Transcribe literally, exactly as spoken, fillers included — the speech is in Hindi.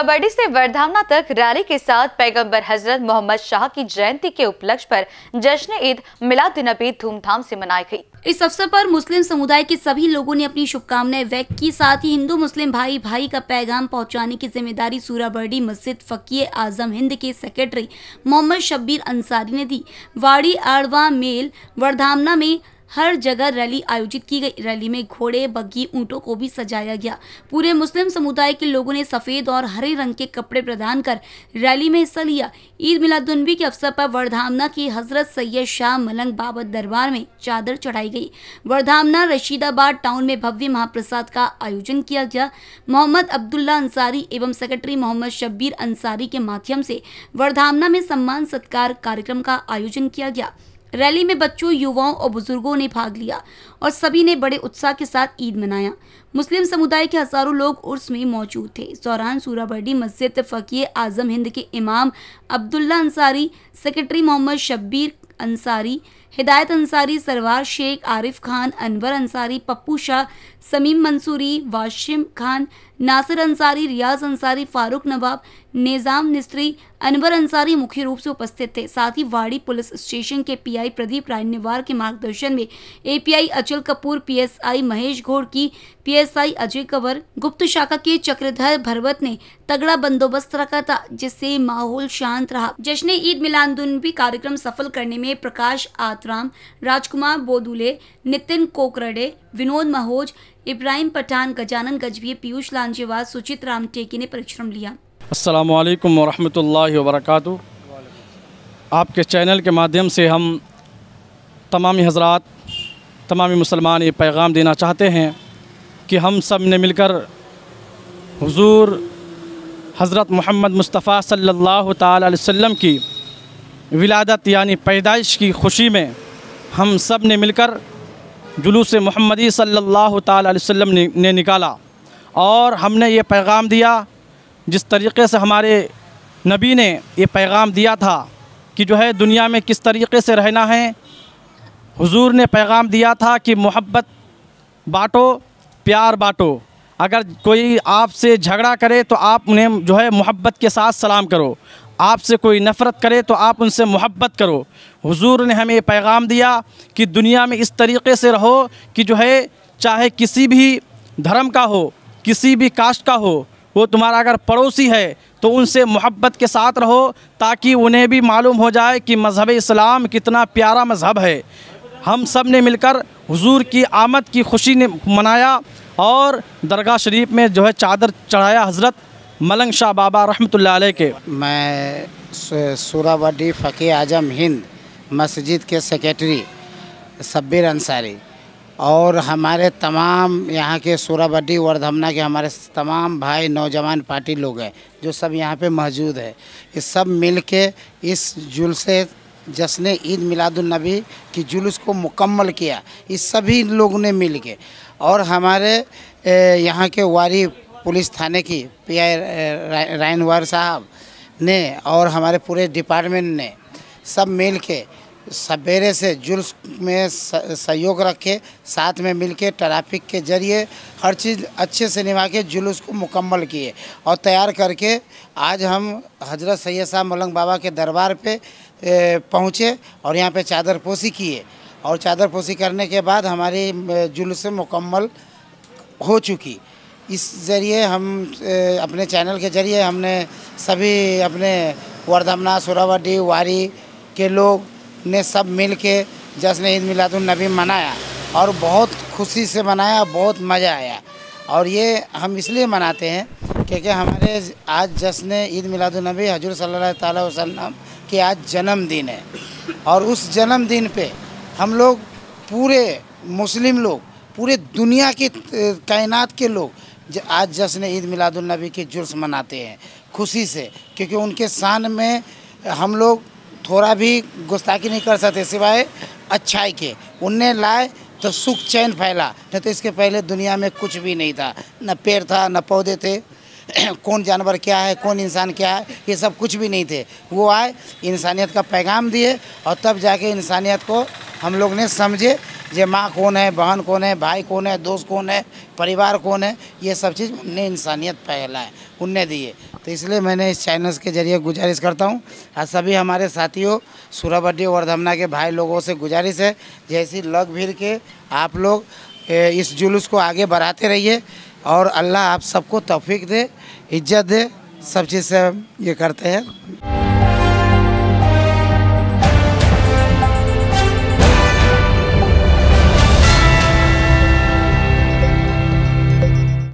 सूराबाड़ी से वर्धावना तक रैली के साथ पैगंबर हजरत मोहम्मद शाह की जयंती के उपलक्ष्य पर जश्ने ईद मिलादुन्नबी धूमधाम से मनाई गई। इस अवसर पर मुस्लिम समुदाय के सभी लोगों ने अपनी शुभकामनाएं व्यक्त की। साथ ही हिंदू मुस्लिम भाई भाई का पैगाम पहुंचाने की जिम्मेदारी सूराबाड़ी मस्जिद फकीर आजम हिंद के सेक्रेटरी मोहम्मद शब्बीर अंसारी ने दी। वाड़ी आड़वा मेल वर्धावना में हर जगह रैली आयोजित की गई। रैली में घोड़े बग्घी ऊँटों को भी सजाया गया। पूरे मुस्लिम समुदाय के लोगों ने सफ़ेद और हरे रंग के कपड़े प्रदान कर रैली में हिस्सा लिया। ईद मिलादुन्नबी के अवसर पर वर्धावना के हजरत सैयद शाह मलंग बाबत दरबार में चादर चढ़ाई गई। वर्धावना रशीदाबाद टाउन में भव्य महाप्रसाद का आयोजन किया गया। मोहम्मद अब्दुल्ला अंसारी एवं सेक्रेटरी मोहम्मद शब्बीर अंसारी के माध्यम से वर्धावना में सम्मान सत्कार कार्यक्रम का आयोजन किया गया। रैली में बच्चों, युवाओं और बुजुर्गों ने भाग लिया और सभी ने बड़े उत्साह के साथ ईद मनाया। मुस्लिम समुदाय के हजारों लोग उर्स में मौजूद थे। इस दौरान सूराबर्डी मस्जिद फकीह आजम हिंद के इमाम अब्दुल्ला अंसारी, सेक्रेटरी मोहम्मद शब्बीर अंसारी, हिदायत अंसारी, सरवार शेख, आरिफ खान, अनवर अंसारी, पप्पू शाह, समीम मंसूरी, वाशिम खान, नासिर अंसारी, रियाज अंसारी, फारूक नवाब, निजामी अनवर अंसारी मुख्य रूप से उपस्थित थे। साथ ही वाड़ी पुलिस स्टेशन के पीआई प्रदीप रायनवार के मार्गदर्शन में API Achal Kapoor, PSI Mahesh Ghodki, PSI Ajay Kanwar, गुप्त शाखा के चक्रधर भरवत ने तगड़ा बंदोबस्त रखा था, जिससे माहौल शांत रहा। जश्न ईद मिलादुन्नबी कार्यक्रम सफल करने में प्रकाश आतराम, राजकुमार बोधुले, नितिन कोकरडे, विनोद महोज, इब्राहीम पठान, गजानन गजविये, पीयूष लांजेवास, सुचित्राम चेकीने परिश्रम लिया। अस्सलामु अलैकुम वरहमतुल्लाहि वबरकातु। आपके चैनल के माध्यम से हम तमामी हजरात, तमामी मुसलमान ये पैगाम देना चाहते हैं कि हम सब ने मिलकर हुजूर हज़रत मोहम्मद मुस्तफ़ा सल्लल्लाहु तआला अलैहि वसल्लम की विलादत यानी पैदाइश की खुशी में हम सब ने मिलकर जुलूस मोहम्मदी सल्लल्लाहु तआला अलैहि वसल्लम ने निकाला और हमने ये पैगाम दिया। जिस तरीक़े से हमारे नबी ने ये पैगाम दिया था कि जो है दुनिया में किस तरीक़े से रहना है, हुजूर ने पैगाम दिया था कि मोहब्बत बाँटो, प्यार बाँटो। अगर कोई आपसे झगड़ा करे तो आप उन्हें जो है मोहब्बत के साथ सलाम करो, आपसे कोई नफ़रत करे तो आप उनसे मोहब्बत करो। हुजूर ने हमें ये पैगाम दिया कि दुनिया में इस तरीक़े से रहो कि जो है चाहे किसी भी धर्म का हो, किसी भी कास्ट का हो, वो तुम्हारा अगर पड़ोसी है तो उनसे मोहब्बत के साथ रहो, ताकि उन्हें भी मालूम हो जाए कि मज़हब इस्लाम कितना प्यारा मज़हब है। हम सब ने मिलकर हुजूर की आमद की खुशी ने मनाया और दरगाह शरीफ में जो है चादर चढ़ाया हज़रत मलंग शाह बाबा रहमतुल्लाह अलैह के। मैं सूराबाड़ी फकीह आजम हिंद मस्जिद के सेक्रेटरी शब्बीर अंसारी और हमारे तमाम यहाँ के सूराबाड़ी वर्धमना के हमारे तमाम भाई नौजवान पार्टी लोग हैं जो सब यहाँ पे मौजूद है, इस सब मिल के इस जुलसे जश्न ईद मिलादुन्नबी की जुलूस को मुकम्मल किया। इस सभी लोगों ने मिल के और हमारे यहाँ के वारी पुलिस थाने की पी आई रायनवार साहब ने और हमारे पूरे डिपार्टमेंट ने सब मिल के सवेरे से जुलूस में सहयोग रखे, साथ में मिलके ट्रैफिक के जरिए हर चीज़ अच्छे से निभा के जुलूस को मुकम्मल किए और तैयार करके आज हम हजरत सैयद शाह मलंग बाबा के दरबार पे पहुँचे और यहाँ पे चादर पोशी किए और चादर पोशी करने के बाद हमारी जुलूस मुकम्मल हो चुकी। इस ज़रिए हम अपने चैनल के ज़रिए हमने सभी अपने वर्धमना, सूराबाड़ी, वारी के लोग ने सब मिल के जश्न ईद मिलादुन्नबी मनाया और बहुत खुशी से मनाया, बहुत मज़ा आया। और ये हम इसलिए मनाते हैं क्योंकि हमारे आज जश्न ईद मिलादुन्नबी हजूर सल्लल्लाहु अलैहि वसल्लम के आज जन्मदिन है और उस जन्मदिन पे हम लोग पूरे मुस्लिम लोग, पूरे दुनिया की कायनात के लोग आज जश्न ईद मिलादुन्नबी के जुलूस मनाते हैं खुशी से, क्योंकि उनके शान में हम लोग थोड़ा भी गुस्ताखी नहीं कर सकते सिवाय अच्छाई के। उनने लाए तो सुख चैन फैला, नहीं तो इसके पहले दुनिया में कुछ भी नहीं था, न पेड़ था, न पौधे थे, कौन जानवर क्या है, कौन इंसान क्या है, ये सब कुछ भी नहीं थे। वो आए, इंसानियत का पैगाम दिए और तब जाके इंसानियत को हम लोग ने समझे जे माँ कौन है, बहन कौन है, भाई कौन है, दोस्त कौन है, परिवार कौन है, ये सब चीज़ उनने इंसानियत फैलाए, उनने दिए। तो इसलिए मैंने इस चैनल के जरिए गुजारिश करता हूँ आज सभी हमारे साथियों सूराबाड़ी और धमना के भाई लोगों से गुजारिश है, जैसी लग भीड़ के आप लोग इस जुलूस को आगे बढ़ाते रहिए और अल्लाह आप सबको तौफीक दे, इज्जत दे, सब चीज़ से ये करते हैं।